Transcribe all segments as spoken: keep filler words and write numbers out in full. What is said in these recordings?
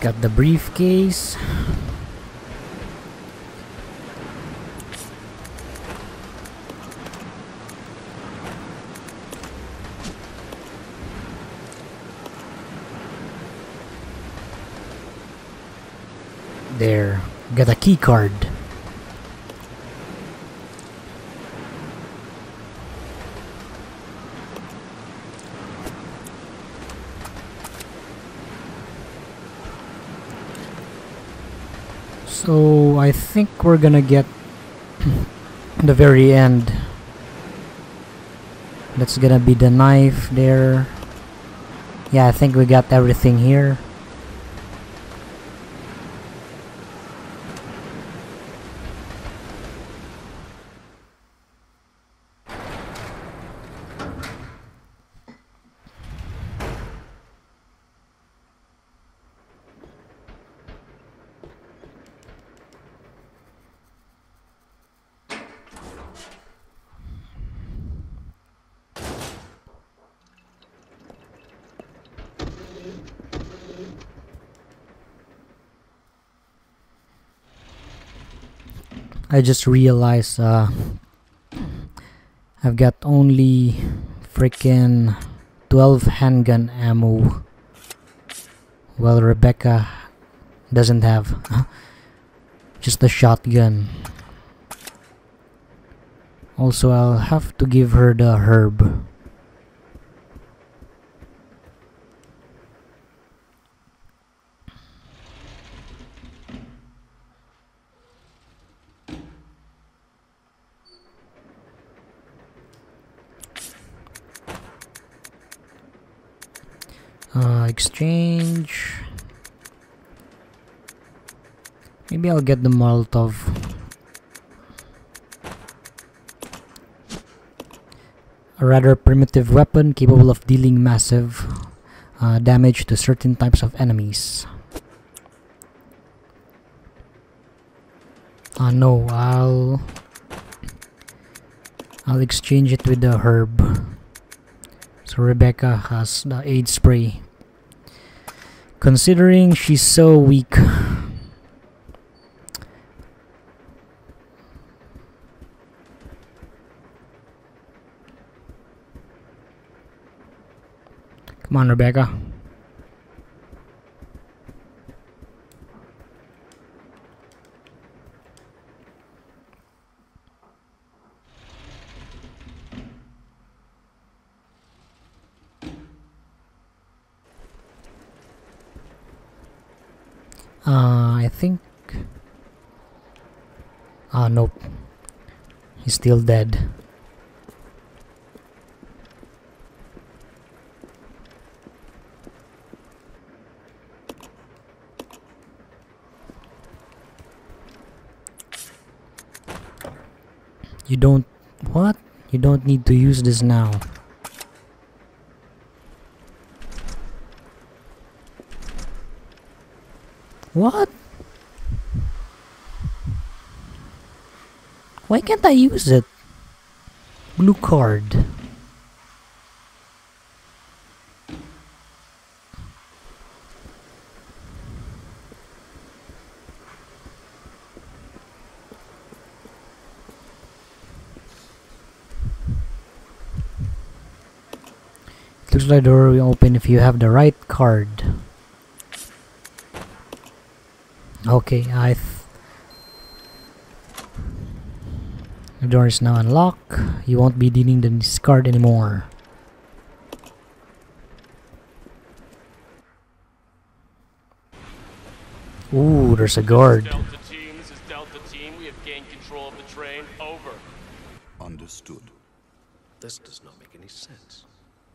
Got the briefcase. There. Got a key card. So I think we're gonna get the very end. That's gonna be the knife there. Yeah, I think we got everything here. I just realized uh, I've got only freaking twelve handgun ammo. Well, Rebecca doesn't have huh? just a shotgun. Also, I'll have to give her the herb. Uh, exchange. Maybe I'll get the Molotov. A rather primitive weapon capable of dealing massive uh, damage to certain types of enemies. Ah uh, no, I'll I'll exchange it with the herb. So Rebecca has the AIDS spray. Considering she's so weak, come on, Rebecca. Uh, I think... Ah, nope. He's still dead. You don't... What? You don't need to use this now. What? Why can't I use it? Blue card. It looks like the door will open if you have the right card. Okay, I th the door is now unlocked. You won't be dealing the discard anymore. Ooh, there's a guard. Delta team, this is Delta team. We have gained control of the train. Over. Understood. This does not make any sense.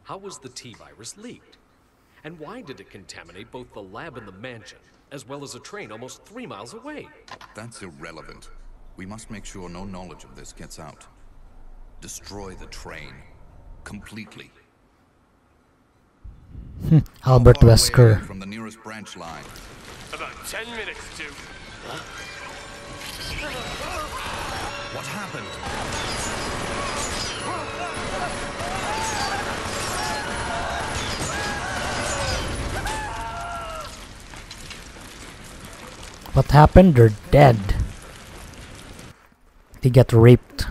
How was the T virus leaked? And why did it contaminate both the lab and the mansion, as well as a train almost three miles away? That's irrelevant. We must make sure no knowledge of this gets out. Destroy the train. Completely. Albert Wesker. From the nearest branch line. About ten minutes to... Huh? What happened? What happened? They're dead. They got raped.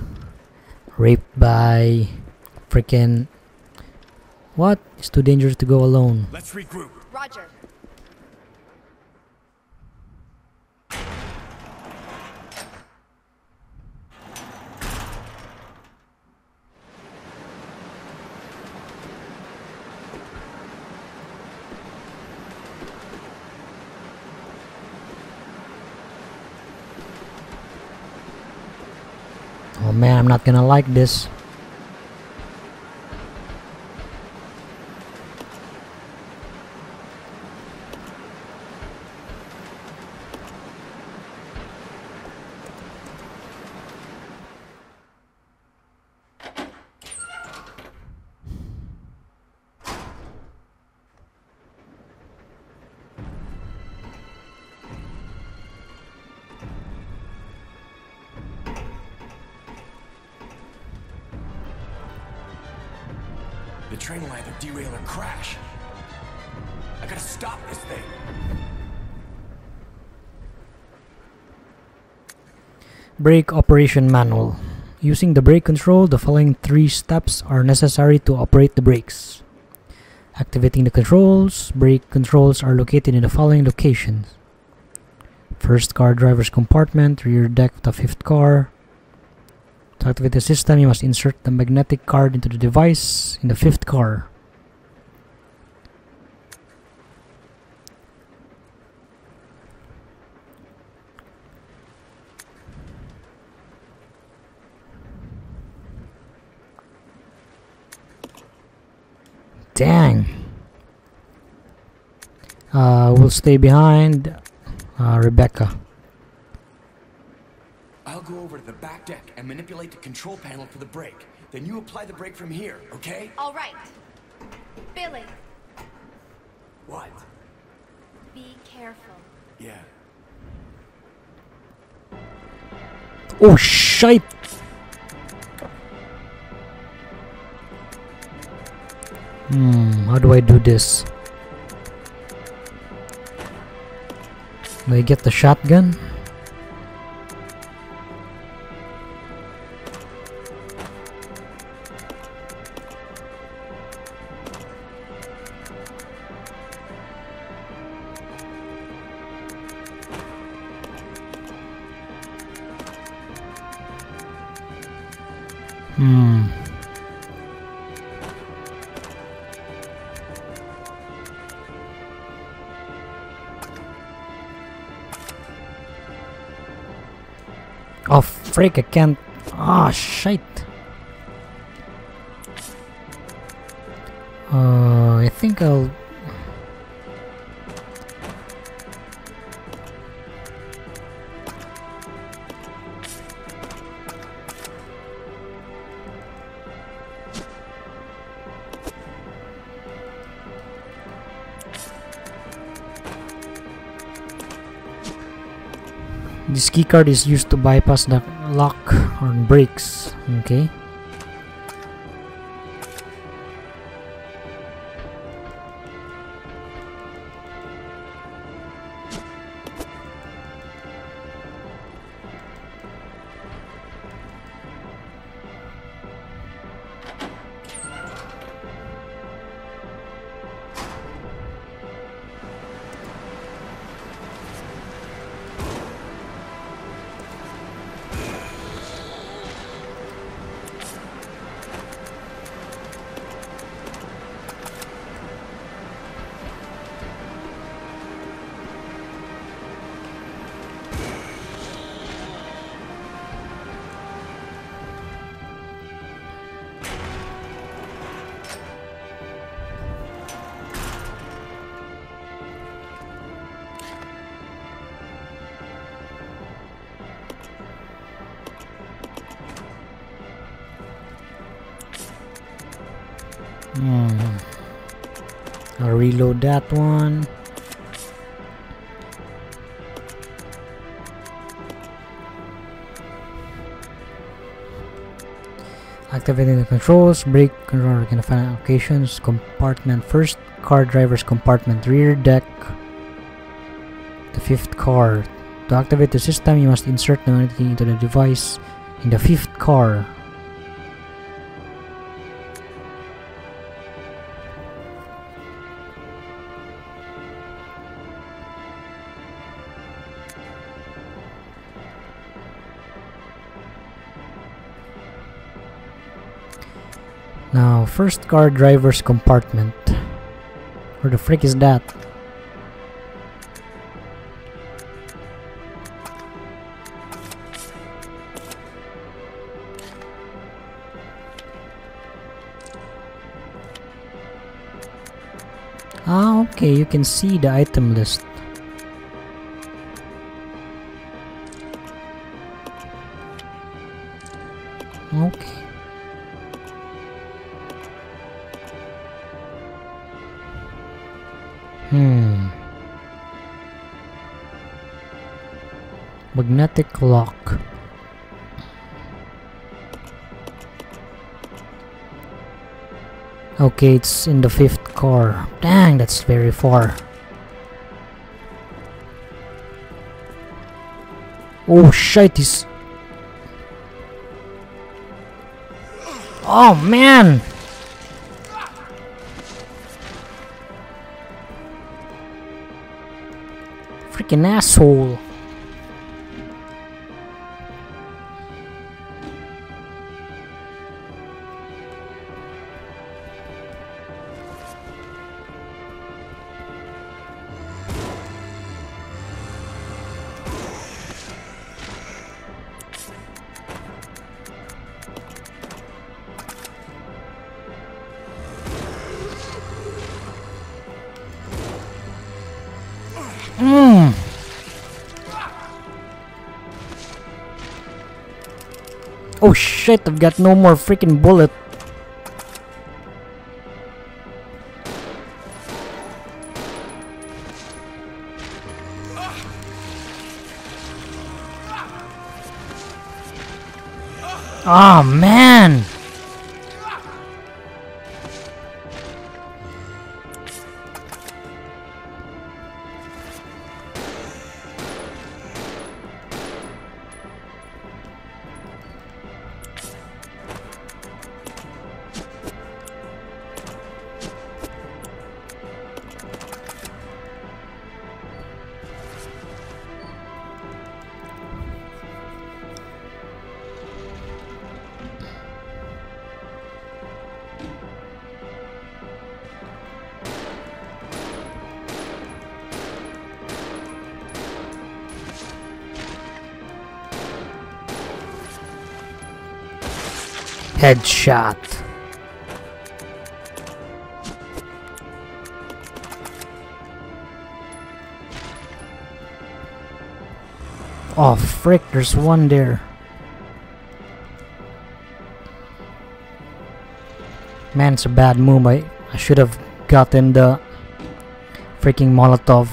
Raped by freaking... What? It's too dangerous to go alone. Let's regroup. Roger. Oh man, I'm not gonna like this. The train will either derail or crash. I gotta stop this thing. Brake operation manual. Using the brake control, the following three steps are necessary to operate the brakes. Activating the controls. Brake controls are located in the following locations. First car driver's compartment, rear deck of the fifth car. To activate the system, you must insert the magnetic card into the device in the fifth car. Dang. Uh, we'll stay behind uh, Rebecca. I'll go over to the back deck and manipulate the control panel for the brake. Then you apply the brake from here, okay? All right. Billy. What? Be careful. Yeah. Oh, shite! Hmm, how do I do this? Do I get the shotgun? Hmm. Oh, freak, I can't. Ah, shit. Uh, I think I'll. This keycard is used to bypass the lock on brakes. Okay. Hmm. I'll reload that one. Activating the controls, brake controller can find locations, compartment first, car driver's compartment, rear deck, the fifth car, To activate the system, you must insert the magnetic into the device in the fifth car. Now, first car driver's compartment. Where the frick is that? Ah, okay, you can see the item list. Okay. Hmm. Magnetic lock. Okay, it's in the fifth car. Dang, that's very far. Oh shit, this. Oh man. An asshole. Oh shit, I've got no more freaking bullet. Ah, man. Headshot. Oh frick, there's one there. Man, it's a bad move. I, I should have gotten the freaking Molotov.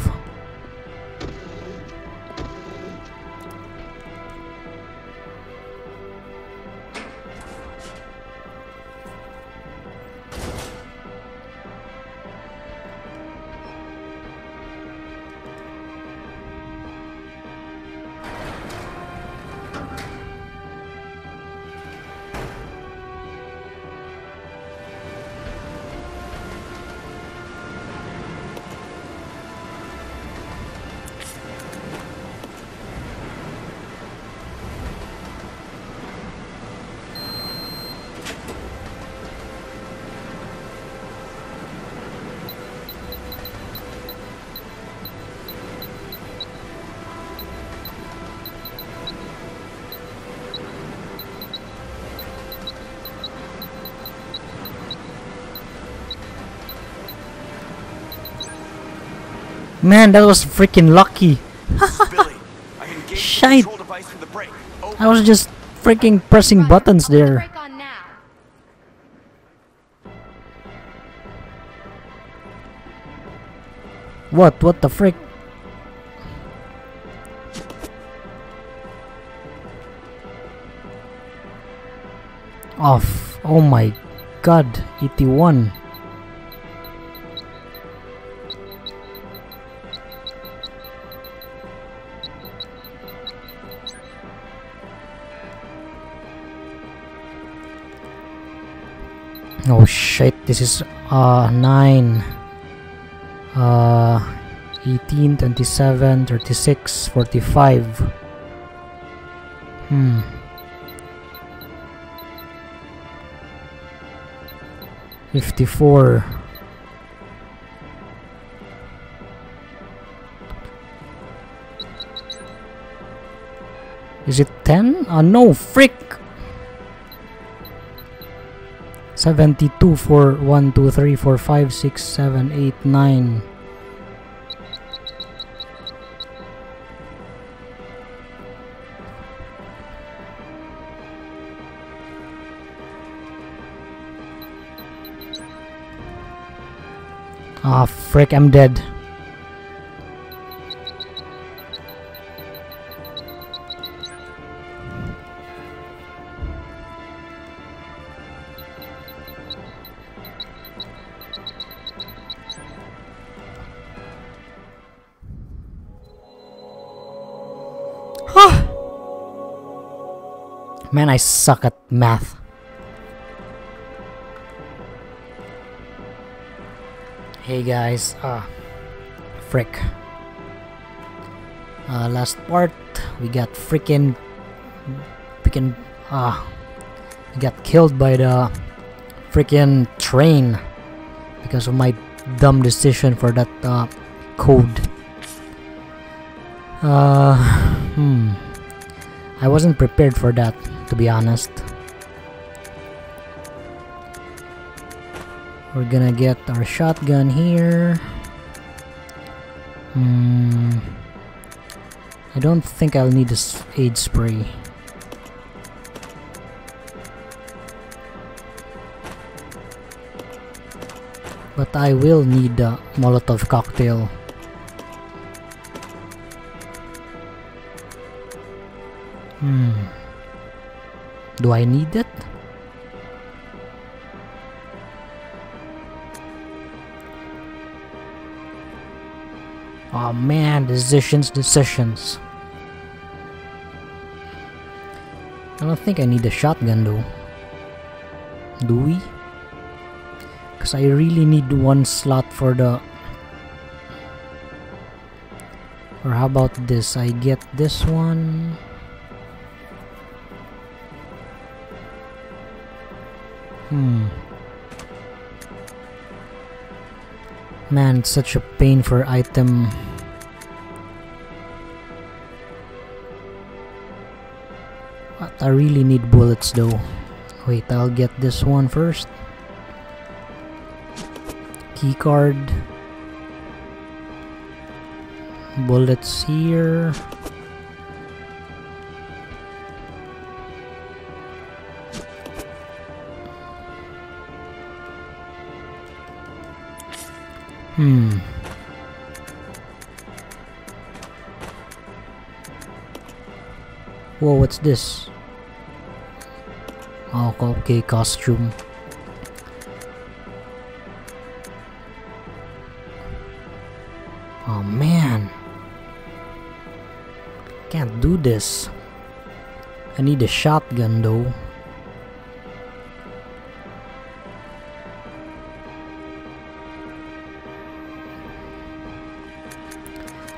Man, that was freaking lucky. Billy, I'm engaging shite. The control device for the brake. I was just freaking pressing right, buttons there. The what? What the frick? Off. Oh, oh my god. eighty-one. Oh shit, this is uh nine, uh eighteen, twenty-seven, thirty-six, forty-five. Hmm. fifty-four. Is it ten? Ah, uh, no, frick! seventy-two for one, two, three, four, five, six, seven, eight, nine. Ah, frick, I'm dead. Man, I suck at math. Hey guys, ah, frick. Uh, last part, we got freaking, freaking, ah, we got killed by the freaking train because of my dumb decision for that uh, code. Uh, hmm, I wasn't prepared for that, to be honest. We're gonna get our shotgun here. Hmm. I don't think I'll need this aid spray. But I will need the Molotov cocktail. Hmm. Do I need it? Oh man, decisions, decisions. I don't think I need a shotgun though. Do we? Because I really need one slot for the... Or how about this? I get this one. Hmm. Man, such a pain for item. But I really need bullets though. Wait, I'll get this one first. Keycard. Bullets here. Hmm. Whoa, what's this? Oh, okay, costume. Oh man, can't do this. I need a shotgun though.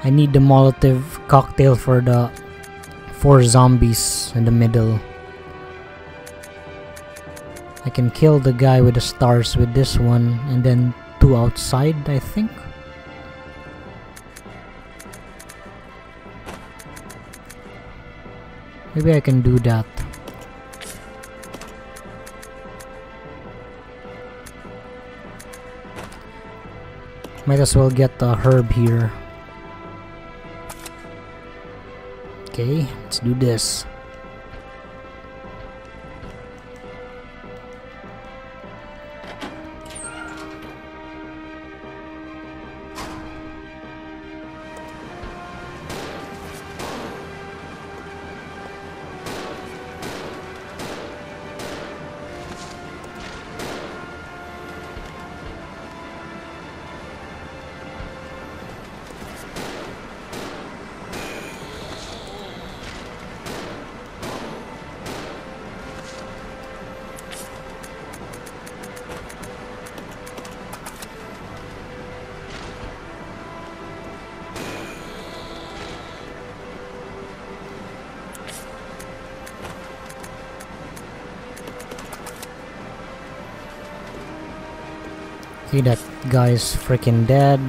I need the Molotov cocktail for the four zombies in the middle. I can kill the guy with the stars with this one, and then two outside, I think. Maybe I can do that. Might as well get the herb here. Okay, let's do this. Okay, that guy's freaking dead.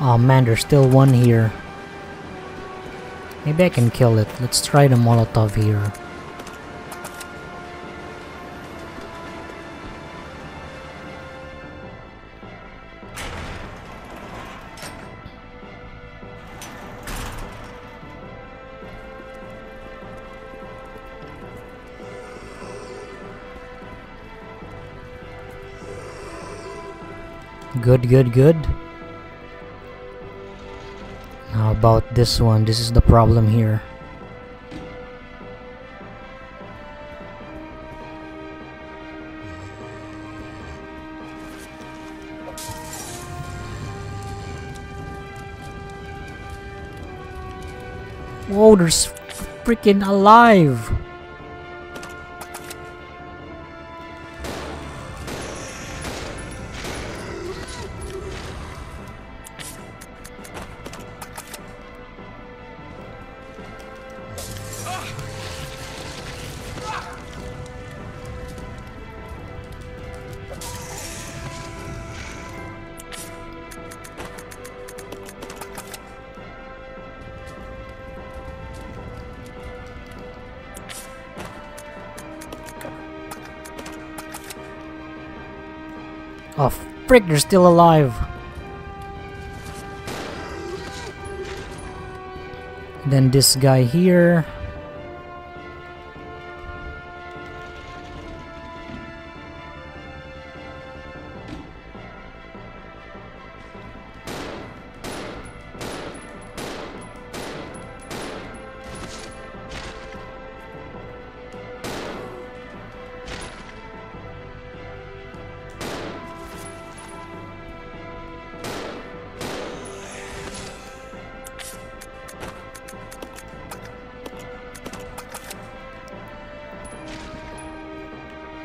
Oh man, there's still one here. Maybe I can kill it. Let's try the Molotov here. Good, good, good. How about this one? This is the problem here. Whoa, they're freaking alive! Oh frick, they're still alive. Then this guy here.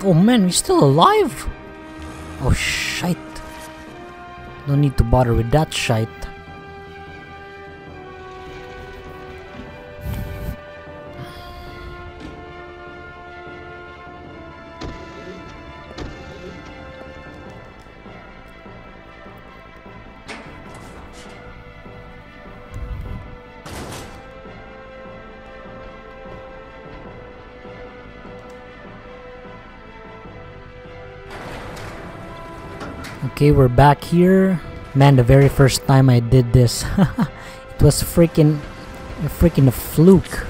Oh man, we're still alive! Oh shite. Don't need to bother with that shite. Okay, we're back here. Man, the very first time I did this, it was freaking, freaking a fluke.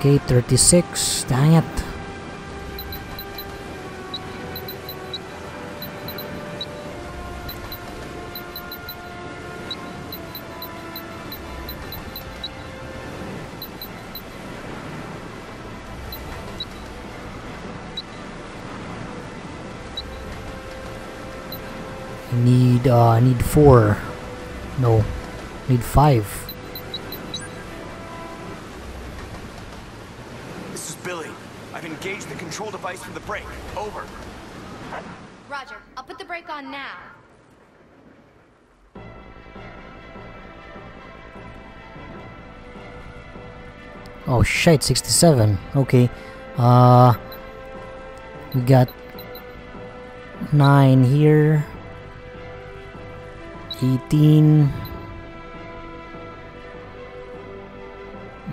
Okay, thirty-six. Dang it. Need uh need four. No, need five. This is Billy. I've engaged the control device for the brake. Over. Roger, I'll put the brake on now. Oh shit, sixty-seven. Okay. Uh we got nine here. eighteen.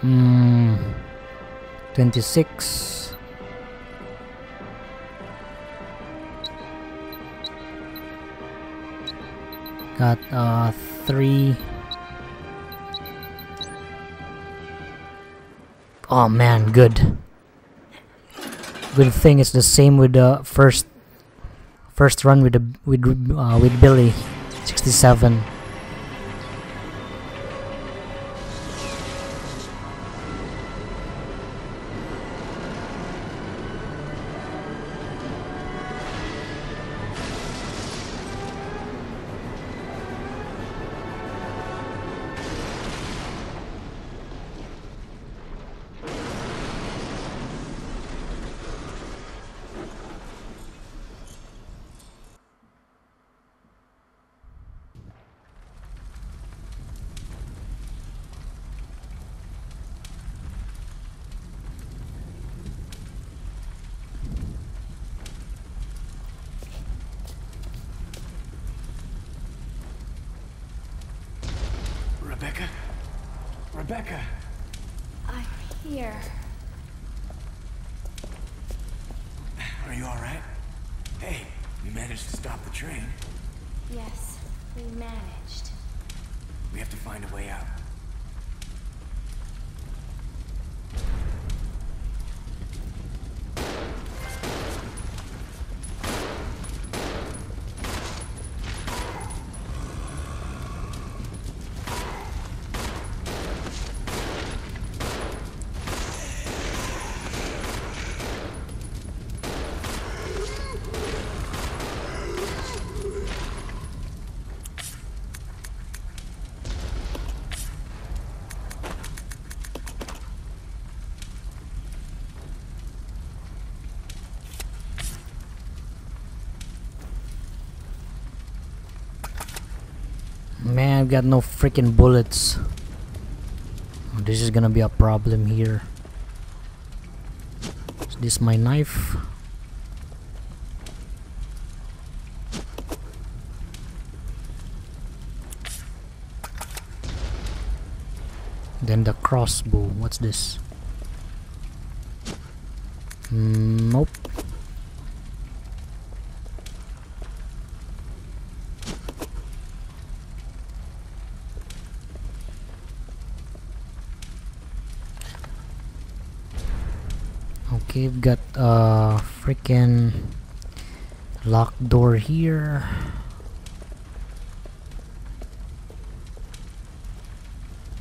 Mm, twenty-six. Got uh three. Oh man, good. Good thing it's the same with the first first run with the with uh, with Billy. sixty-seven. Rebecca. I'm here. Are you all right? Hey, we managed to stop the train. Yes, we managed. We have to find a way out. Man, I've got no freaking bullets. This is gonna be a problem here. Is this my knife? Then the crossbow. What's this? Mm, nope. Okay, we've got a freaking locked door here.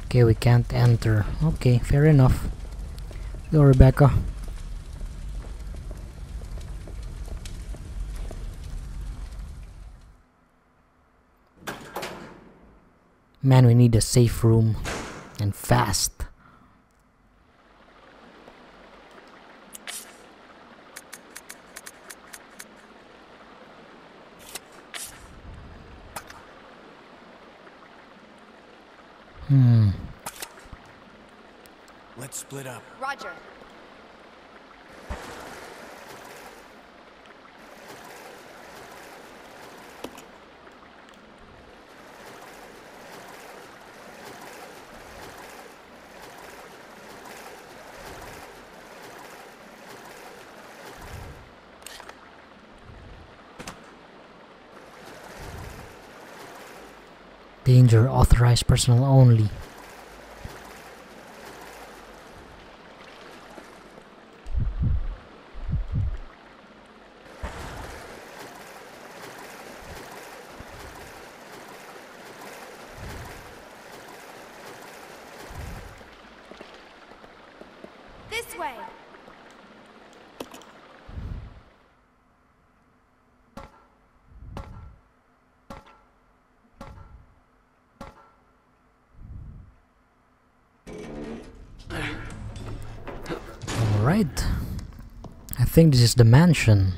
Okay, we can't enter. Okay, fair enough. Go, Rebecca. Man, we need a safe room and fast. Hmm. Let's split up. Roger. Danger, authorized personnel only. This way. Right. I think this is the mansion.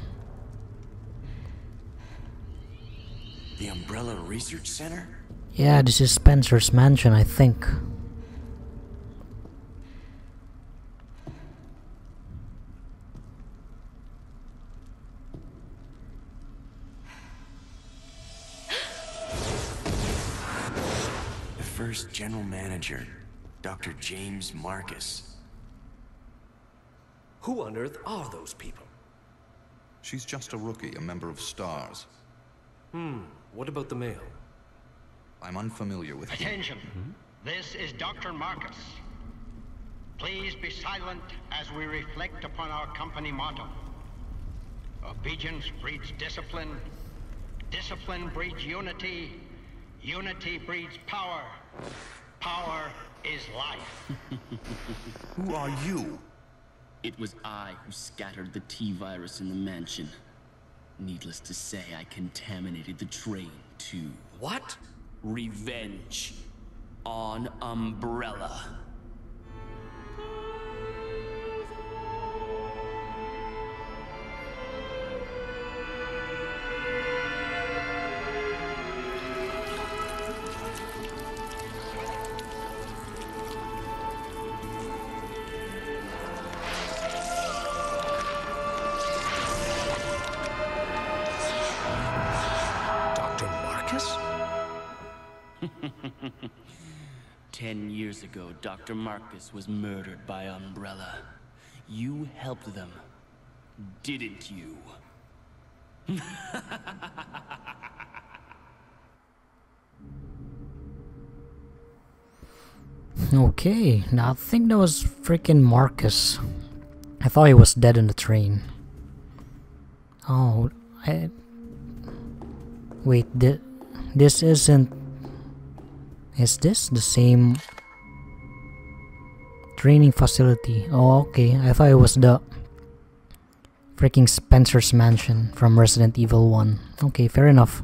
The Umbrella Research Center? Yeah, this is Spencer's Mansion, I think. The first general manager, Doctor James Marcus. Who on earth are those people? She's just a rookie, a member of S T A R S. Hmm, what about the male? I'm unfamiliar with him. Attention, hmm? This is Doctor Marcus. Please be silent as we reflect upon our company motto. Obedience breeds discipline, discipline breeds unity, unity breeds power, power is life. Who are you? It was I who scattered the T virus in the mansion. Needless to say, I contaminated the train too. What? Revenge on Umbrella. Ten years ago, Doctor Marcus was murdered by Umbrella. You helped them, didn't you? Okay, now I think that was freaking Marcus. I thought he was dead in the train. Oh, I... Wait, th this isn't... Is this the same... training facility? Oh, okay, I thought it was the... freaking Spencer's Mansion from Resident Evil one. Okay, fair enough.